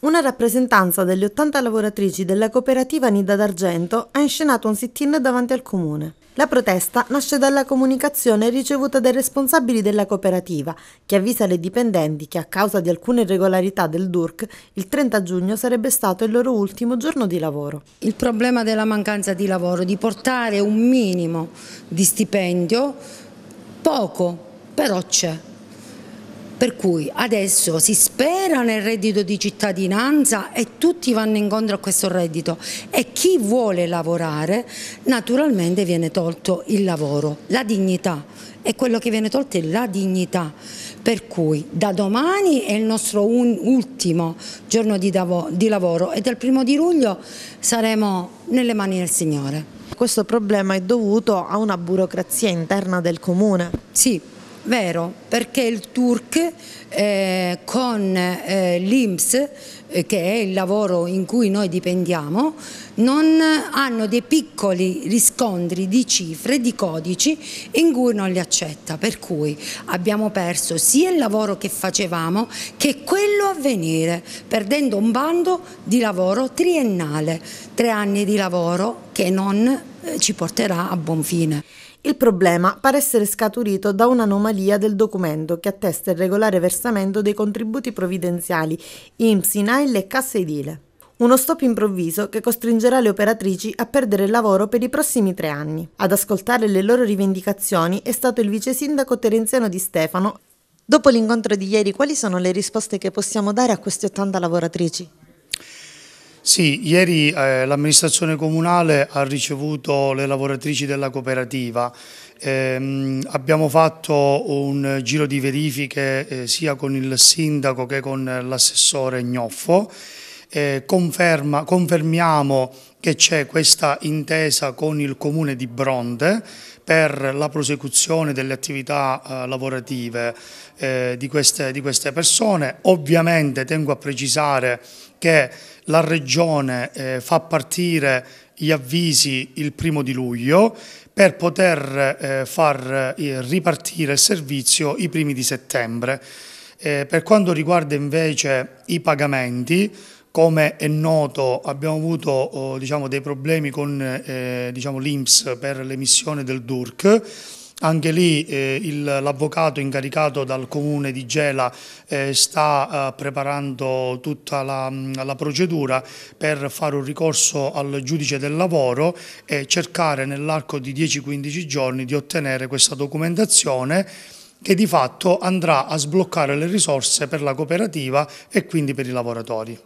Una rappresentanza delle 80 lavoratrici della cooperativa Nida d'Argento ha inscenato un sit-in davanti al comune. La protesta nasce dalla comunicazione ricevuta dai responsabili della cooperativa, che avvisa le dipendenti che a causa di alcune irregolarità del DURC il 30 giugno sarebbe stato il loro ultimo giorno di lavoro. Il problema della mancanza di lavoro, di portare un minimo di stipendio, poco, però c'è. Per cui adesso si spera nel reddito di cittadinanza e tutti vanno incontro a questo reddito e chi vuole lavorare naturalmente viene tolto il lavoro, la dignità, e quello che viene tolto è la dignità, per cui da domani è il nostro ultimo giorno di lavoro e dal 1° luglio saremo nelle mani del Signore. Questo problema è dovuto a una burocrazia interna del comune? Sì. Vero, perché il DURC con l'INPS, che è il lavoro in cui noi dipendiamo, non hanno dei piccoli riscontri di cifre, di codici in cui non li accetta, per cui abbiamo perso sia il lavoro che facevamo che quello a venire, perdendo un bando di lavoro triennale, 3 anni di lavoro che non ci porterà a buon fine. Il problema pare essere scaturito da un'anomalia del documento che attesta il regolare versamento dei contributi provvidenziali INPS, INAIL e Cassa Edile. Uno stop improvviso che costringerà le operatrici a perdere il lavoro per i prossimi 3 anni. Ad ascoltare le loro rivendicazioni è stato il vice sindaco Terenziano Di Stefano. Dopo l'incontro di ieri, quali sono le risposte che possiamo dare a queste 80 lavoratrici? Sì, ieri l'amministrazione comunale ha ricevuto le lavoratrici della cooperativa. Abbiamo fatto un giro di verifiche sia con il sindaco che con l'assessore Gnoffo. Confermiamo che c'è questa intesa con il comune di Bronte per la prosecuzione delle attività lavorative di queste persone. Ovviamente tengo a precisare che la Regione fa partire gli avvisi il 1° luglio per poter far ripartire il servizio i 1 di settembre. Per quanto riguarda invece i pagamenti, come è noto abbiamo avuto dei problemi con l'INPS per l'emissione del DURC. Anche lì l'avvocato incaricato dal comune di Gela sta preparando tutta la procedura per fare un ricorso al giudice del lavoro e cercare nell'arco di 10-15 giorni di ottenere questa documentazione che di fatto andrà a sbloccare le risorse per la cooperativa e quindi per i lavoratori.